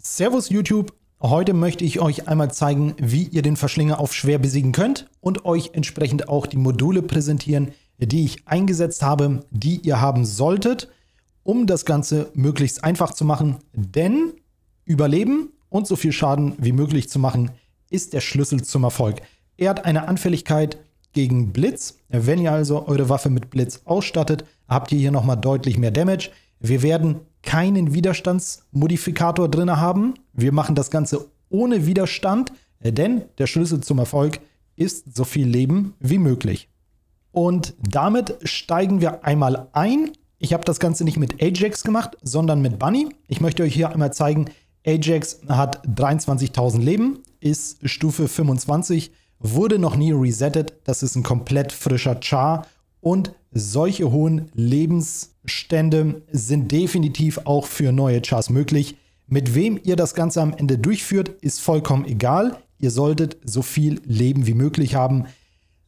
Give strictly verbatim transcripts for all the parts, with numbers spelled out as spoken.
Servus YouTube, heute möchte ich euch einmal zeigen, wie ihr den Verschlinger auf schwer besiegen könnt und euch entsprechend auch die Module präsentieren, die ich eingesetzt habe, die ihr haben solltet, um das Ganze möglichst einfach zu machen, denn Überleben und so viel Schaden wie möglich zu machen, ist der Schlüssel zum Erfolg. Er hat eine Anfälligkeit gegen Blitz. Wenn ihr also eure Waffe mit Blitz ausstattet, habt ihr hier nochmal deutlich mehr Damage. Wir werden keinen Widerstandsmodifikator drin haben. Wir machen das Ganze ohne Widerstand, denn der Schlüssel zum Erfolg ist so viel Leben wie möglich. Und damit steigen wir einmal ein. Ich habe das Ganze nicht mit Ajax gemacht, sondern mit Bunny. Ich möchte euch hier einmal zeigen, Ajax hat dreiundzwanzigtausend Leben, ist Stufe fünfundzwanzig, wurde noch nie resettet. Das ist ein komplett frischer Char und solche hohen Lebensstände sind definitiv auch für neue Chars möglich. Mit wem ihr das Ganze am Ende durchführt, ist vollkommen egal. Ihr solltet so viel Leben wie möglich haben.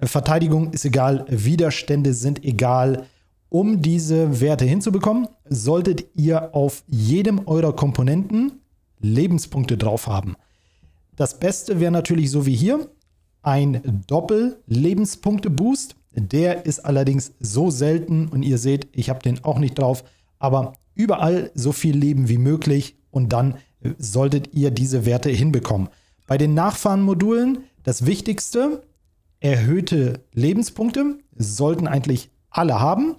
Verteidigung ist egal, Widerstände sind egal. Um diese Werte hinzubekommen, solltet ihr auf jedem eurer Komponenten Lebenspunkte drauf haben. Das Beste wäre natürlich so wie hier ein Doppel-Lebenspunkte-Boost. Der ist allerdings so selten und ihr seht, ich habe den auch nicht drauf, aber überall so viel Leben wie möglich und dann solltet ihr diese Werte hinbekommen. Bei den Nachfahrenmodulen das Wichtigste, erhöhte Lebenspunkte sollten eigentlich alle haben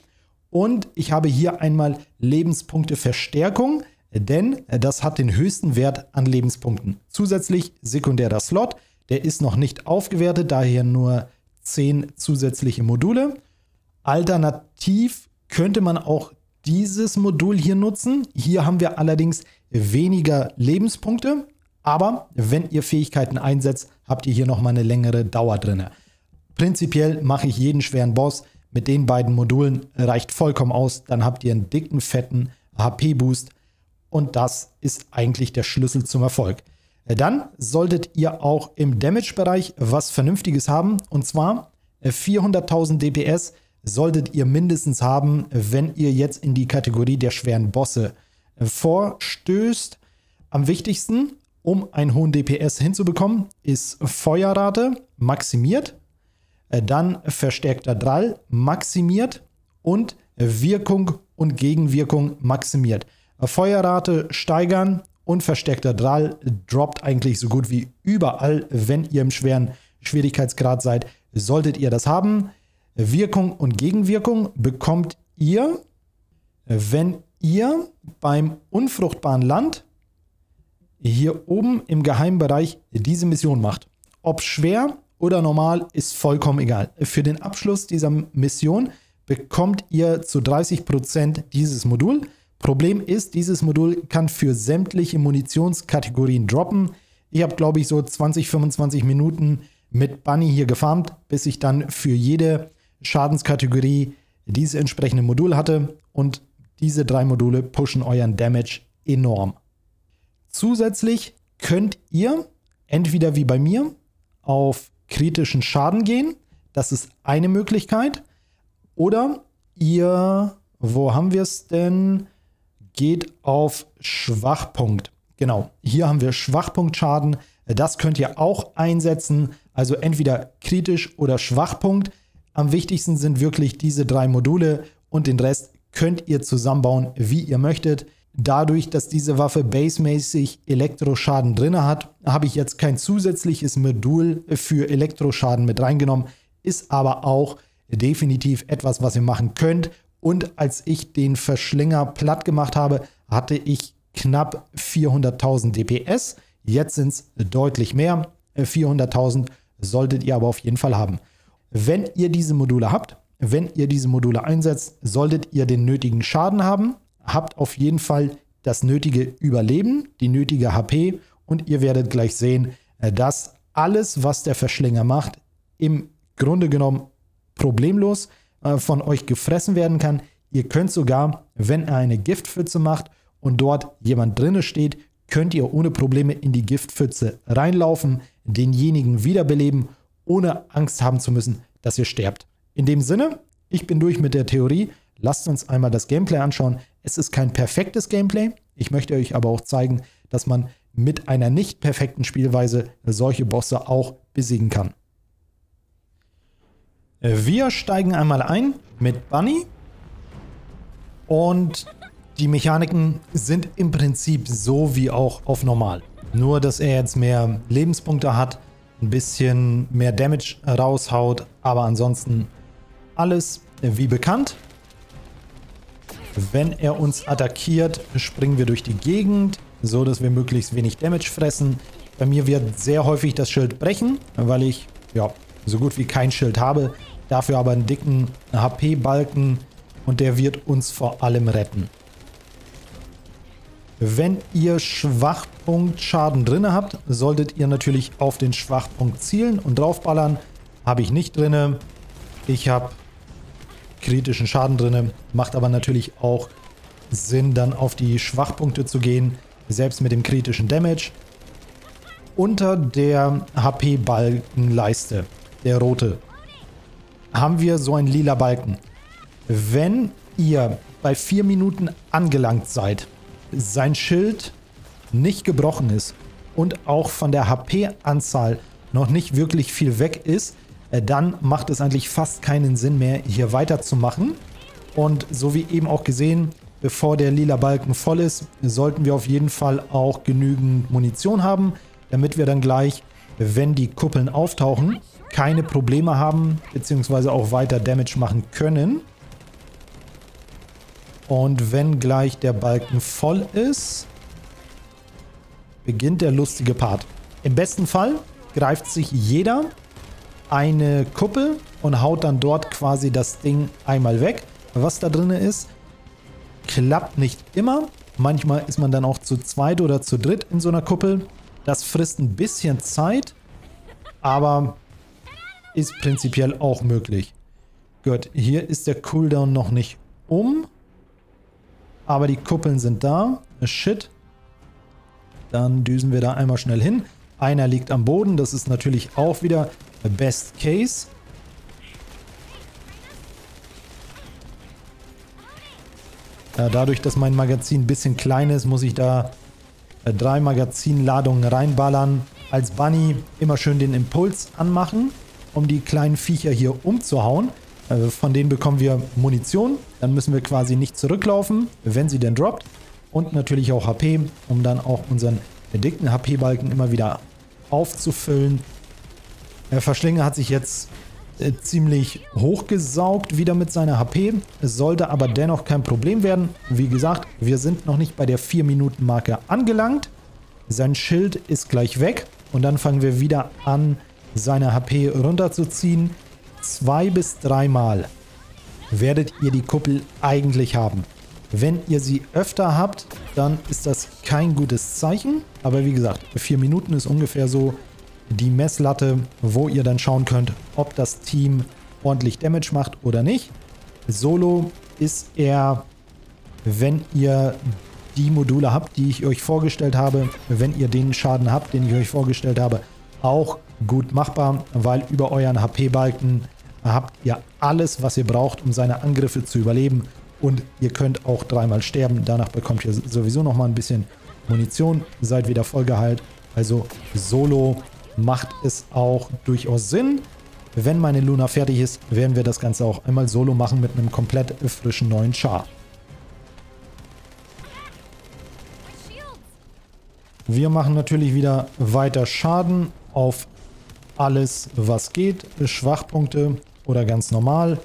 und ich habe hier einmal Lebenspunkte Verstärkung, denn das hat den höchsten Wert an Lebenspunkten. Zusätzlich sekundärer Slot, der ist noch nicht aufgewertet, daher nur zehn zusätzliche Module. Alternativ könnte man auch dieses Modul hier nutzen. Hier haben wir allerdings weniger Lebenspunkte, aber wenn ihr Fähigkeiten einsetzt, habt ihr hier nochmal eine längere Dauer drin. Prinzipiell mache ich jeden schweren Boss mit den beiden Modulen, reicht vollkommen aus, dann habt ihr einen dicken, fetten H P-Boost. Und das ist eigentlich der Schlüssel zum Erfolg. Dann solltet ihr auch im Damage-Bereich was Vernünftiges haben. Und zwar vierhunderttausend D P S solltet ihr mindestens haben, wenn ihr jetzt in die Kategorie der schweren Bosse vorstößt. Am wichtigsten, um einen hohen D P S hinzubekommen, ist Feuerrate maximiert. Dann verstärkter Drall maximiert und Wirkung und Gegenwirkung maximiert. Feuerrate steigern und verstärkter Drall droppt eigentlich so gut wie überall, wenn ihr im schweren Schwierigkeitsgrad seid, solltet ihr das haben. Wirkung und Gegenwirkung bekommt ihr, wenn ihr beim unfruchtbaren Land hier oben im Geheimbereich diese Mission macht. Ob schwer oder normal ist vollkommen egal. Für den Abschluss dieser Mission bekommt ihr zu dreißig Prozent dieses Modul. Problem ist, dieses Modul kann für sämtliche Munitionskategorien droppen. Ich habe, glaube ich, so zwanzig, fünfundzwanzig Minuten mit Bunny hier gefarmt, bis ich dann für jede Schadenskategorie dieses entsprechende Modul hatte. Und diese drei Module pushen euren Damage enorm. Zusätzlich könnt ihr entweder wie bei mir auf kritischen Schaden gehen. Das ist eine Möglichkeit. Oder ihr, wo haben wir es denn? Geht auf Schwachpunkt. Genau, hier haben wir Schwachpunktschaden. Das könnt ihr auch einsetzen. Also entweder kritisch oder Schwachpunkt. Am wichtigsten sind wirklich diese drei Module und den Rest könnt ihr zusammenbauen, wie ihr möchtet. Dadurch, dass diese Waffe basemäßig Elektroschaden drin hat, habe ich jetzt kein zusätzliches Modul für Elektroschaden mit reingenommen. Ist aber auch definitiv etwas, was ihr machen könnt. Und als ich den Verschlinger platt gemacht habe, hatte ich knapp vierhunderttausend D P S. Jetzt sind es deutlich mehr. vierhunderttausend solltet ihr aber auf jeden Fall haben. Wenn ihr diese Module habt, wenn ihr diese Module einsetzt, solltet ihr den nötigen Schaden haben. Habt auf jeden Fall das nötige Überleben, die nötige H P. Und ihr werdet gleich sehen, dass alles, was der Verschlinger macht, im Grunde genommen problemlos ist, von euch gefressen werden kann. Ihr könnt sogar, wenn er eine Giftpfütze macht und dort jemand drinne steht, könnt ihr ohne Probleme in die Giftpfütze reinlaufen, denjenigen wiederbeleben, ohne Angst haben zu müssen, dass ihr sterbt. In dem Sinne, ich bin durch mit der Theorie. Lasst uns einmal das Gameplay anschauen. Es ist kein perfektes Gameplay. Ich möchte euch aber auch zeigen, dass man mit einer nicht perfekten Spielweise solche Bosse auch besiegen kann. Wir steigen einmal ein mit Bunny und die Mechaniken sind im Prinzip so wie auch auf normal. Nur, dass er jetzt mehr Lebenspunkte hat, ein bisschen mehr Damage raushaut, aber ansonsten alles wie bekannt. Wenn er uns attackiert, springen wir durch die Gegend, so dass wir möglichst wenig Damage fressen. Bei mir wird sehr häufig das Schild brechen, weil ich ja so gut wie kein Schild habe, dafür aber einen dicken H P-Balken und der wird uns vor allem retten. Wenn ihr Schwachpunkt-Schaden drin habt, solltet ihr natürlich auf den Schwachpunkt zielen und draufballern. Habe ich nicht drin. Ich habe kritischen Schaden drin. Macht aber natürlich auch Sinn, dann auf die Schwachpunkte zu gehen, selbst mit dem kritischen Damage. Unter der H P-Balkenleiste, der rote, haben wir so einen lila Balken. Wenn ihr bei vier Minuten angelangt seid, sein Schild nicht gebrochen ist und auch von der H P-Anzahl noch nicht wirklich viel weg ist, dann macht es eigentlich fast keinen Sinn mehr, hier weiterzumachen. Und so wie eben auch gesehen, bevor der lila Balken voll ist, sollten wir auf jeden Fall auch genügend Munition haben, damit wir dann gleich, wenn die Kuppeln auftauchen, keine Probleme haben, beziehungsweise auch weiter Damage machen können. Und wenn gleich der Balken voll ist, beginnt der lustige Part. Im besten Fall greift sich jeder eine Kuppel und haut dann dort quasi das Ding einmal weg. Was da drin ist, klappt nicht immer. Manchmal ist man dann auch zu zweit oder zu dritt in so einer Kuppel. Das frisst ein bisschen Zeit, aber ist prinzipiell auch möglich. Gut, hier ist der Cooldown noch nicht um. Aber die Kuppeln sind da. Shit. Dann düsen wir da einmal schnell hin. Einer liegt am Boden. Das ist natürlich auch wieder Best Case. Ja, dadurch, dass mein Magazin ein bisschen klein ist, muss ich da drei Magazinladungen reinballern. Als Bunny immer schön den Impuls anmachen, um die kleinen Viecher hier umzuhauen. Von denen bekommen wir Munition, dann müssen wir quasi nicht zurücklaufen, wenn sie denn droppt. Und natürlich auch H P, um dann auch unseren dicken H P-Balken immer wieder aufzufüllen. Der Verschlinger hat sich jetzt ziemlich hochgesaugt wieder mit seiner H P. Es sollte aber dennoch kein Problem werden. Wie gesagt, wir sind noch nicht bei der vier Minuten Marke angelangt. Sein Schild ist gleich weg und dann fangen wir wieder an, seine H P runterzuziehen. Zwei bis dreimal werdet ihr die Kuppel eigentlich haben. Wenn ihr sie öfter habt, dann ist das kein gutes Zeichen. Aber wie gesagt, vier Minuten ist ungefähr so die Messlatte, wo ihr dann schauen könnt, ob das Team ordentlich Damage macht oder nicht. Solo ist er, wenn ihr die Module habt, die ich euch vorgestellt habe, wenn ihr den Schaden habt, den ich euch vorgestellt habe, auch gut machbar, weil über euren H P-Balken habt ihr alles, was ihr braucht, um seine Angriffe zu überleben. Und ihr könnt auch dreimal sterben. Danach bekommt ihr sowieso noch mal ein bisschen Munition. Seid wieder vollgeheilt. Also solo macht es auch durchaus Sinn. Wenn meine Luna fertig ist, werden wir das Ganze auch einmal solo machen mit einem komplett frischen neuen Char. Wir machen natürlich wieder weiter Schaden auf alles, was geht. Schwachpunkte oder ganz normal.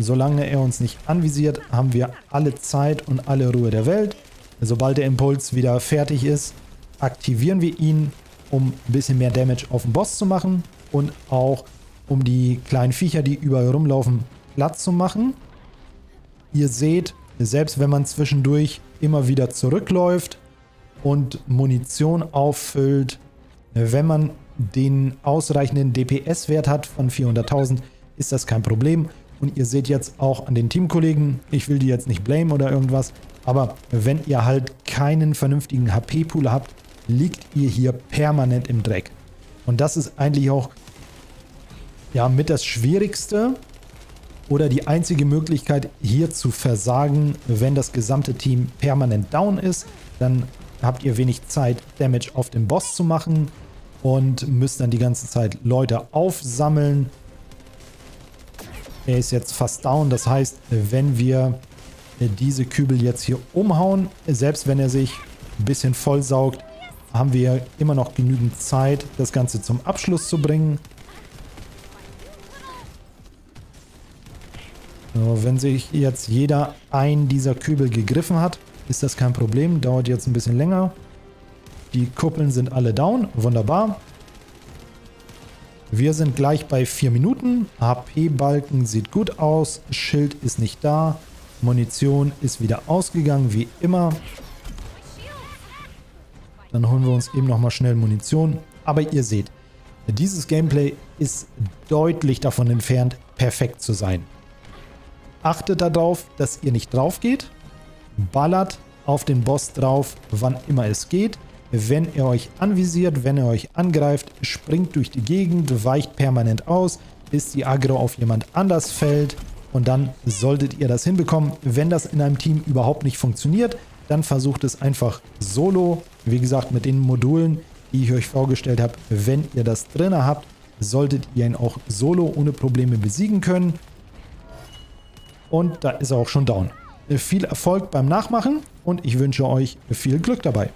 Solange er uns nicht anvisiert, haben wir alle Zeit und alle Ruhe der Welt. Sobald der Impuls wieder fertig ist, aktivieren wir ihn, um ein bisschen mehr Damage auf den Boss zu machen und auch um die kleinen Viecher, die überall rumlaufen, platt zu machen. Ihr seht, selbst wenn man zwischendurch immer wieder zurückläuft und Munition auffüllt, wenn man den ausreichenden D P S-Wert hat von vierhunderttausend, ist das kein Problem. Und ihr seht jetzt auch an den Teamkollegen, ich will die jetzt nicht blamen oder irgendwas, aber wenn ihr halt keinen vernünftigen H P-Pool habt, liegt ihr hier permanent im Dreck. Und das ist eigentlich auch ja, mit das Schwierigste oder die einzige Möglichkeit, hier zu versagen, wenn das gesamte Team permanent down ist. Dann habt ihr wenig Zeit, Damage auf den Boss zu machen und müsst dann die ganze Zeit Leute aufsammeln. Er ist jetzt fast down, das heißt, wenn wir diese Kübel jetzt hier umhauen, selbst wenn er sich ein bisschen vollsaugt, haben wir immer noch genügend Zeit, das Ganze zum Abschluss zu bringen. So, wenn sich jetzt jeder einen dieser Kübel gegriffen hat, ist das kein Problem. Dauert jetzt ein bisschen länger. Die Kuppeln sind alle down. Wunderbar. Wir sind gleich bei vier Minuten. H P-Balken sieht gut aus. Schild ist nicht da. Munition ist wieder ausgegangen, wie immer. Dann holen wir uns eben nochmal schnell Munition. Aber ihr seht, dieses Gameplay ist deutlich davon entfernt, perfekt zu sein. Achtet darauf, dass ihr nicht drauf geht. Ballert auf den Boss drauf, wann immer es geht. Wenn er euch anvisiert, wenn er euch angreift, springt durch die Gegend, weicht permanent aus, bis die Aggro auf jemand anders fällt. Und dann solltet ihr das hinbekommen. Wenn das in einem Team überhaupt nicht funktioniert, dann versucht es einfach solo. Wie gesagt, mit den Modulen, die ich euch vorgestellt habe, wenn ihr das drin habt, solltet ihr ihn auch solo ohne Probleme besiegen können. Und da ist er auch schon down. Viel Erfolg beim Nachmachen und ich wünsche euch viel Glück dabei.